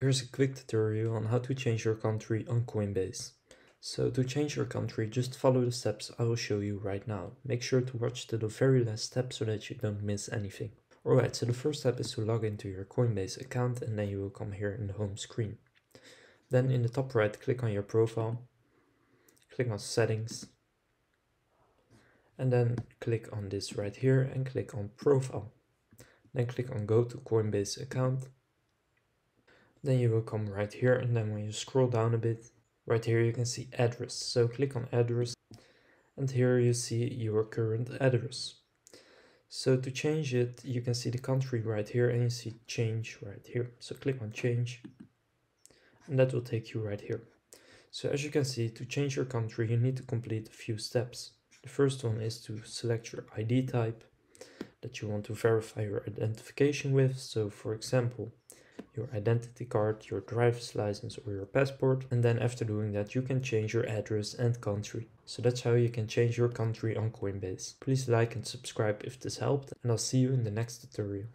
Here's a quick tutorial on how to change your country on Coinbase. So to change your country, just follow the steps I will show you right now. Make sure to watch to the very last step so that you don't miss anything. Alright, so the first step is to log into your Coinbase account, and then you will come here in the home screen. Then in the top right, click on your profile, click on settings, and then click on this right here and click on profile. Then click on go to Coinbase account. Then you will come right here, and then when you scroll down a bit, right here you can see address. So click on address, and here you see your current address. So to change it, you can see the country right here, and you see change right here. So click on change, and that will take you right here. So as you can see, to change your country, you need to complete a few steps. The first one is to select your ID type that you want to verify your identification with. So for example, your identity card, your driver's license, or your passport. And then after doing that, you can change your address and country. So that's how you can change your country on Coinbase. Please like and subscribe if this helped, and I'll see you in the next tutorial.